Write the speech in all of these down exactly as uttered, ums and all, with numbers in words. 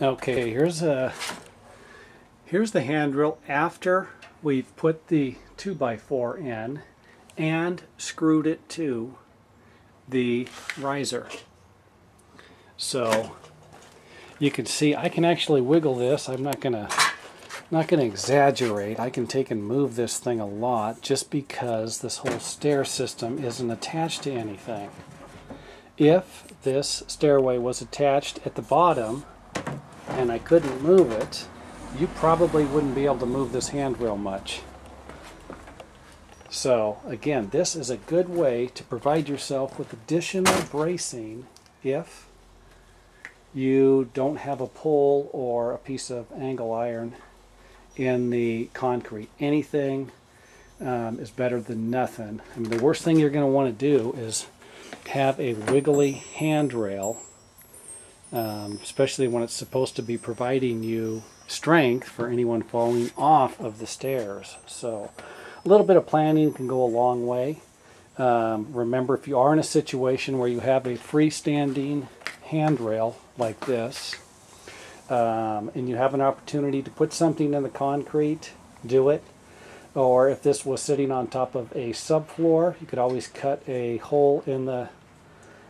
Okay, here's a here's the hand drill after we've put the two by four in and screwed it to the riser. So you can see I can actually wiggle this. I'm not gonna not gonna exaggerate. I can take and move this thing a lot just because this whole stair system isn't attached to anything. If this stairway was attached at the bottom and I couldn't move it, you probably wouldn't be able to move this handrail much. So again, this is a good way to provide yourself with additional bracing if you don't have a pole or a piece of angle iron in the concrete. Anything um, is better than nothing. I mean, the worst thing you're going to want to do is have a wiggly handrail, Um, especially when it's supposed to be providing you strength for anyone falling off of the stairs. So a little bit of planning can go a long way. Um, remember, if you are in a situation where you have a freestanding handrail like this, um, and you have an opportunity to put something in the concrete, do it. Or if this was sitting on top of a subfloor, you could always cut a hole in the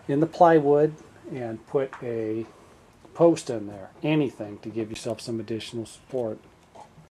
in the plywood and put a post in there, anything to give yourself some additional support.